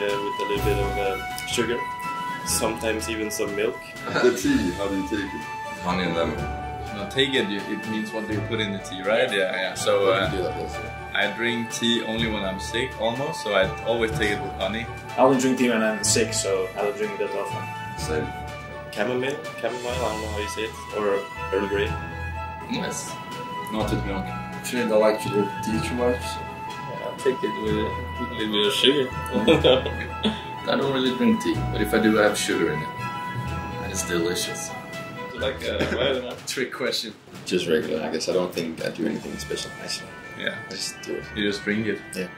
with a little bit of sugar, sometimes even some milk. The tea, how do you take it? Honey and lemon. No, take it, it means what you put in the tea, right? Yeah, yeah. So I drink tea only when I'm sick, almost, so I always take it with honey. I don't drink tea when I'm sick, so I don't drink that often. Same. Chamomile, I don't know how you say it, or Earl Grey. Yes. Not with milk. Actually, I don't like to drink tea too much. Yeah, I take it with a little bit of sugar. I don't really drink tea, but if I do, I have sugar in it. And it's delicious. Like a trick question. Just regular, I guess. I don't think I do anything special. Yeah. I just do it. You just drink it? Yeah.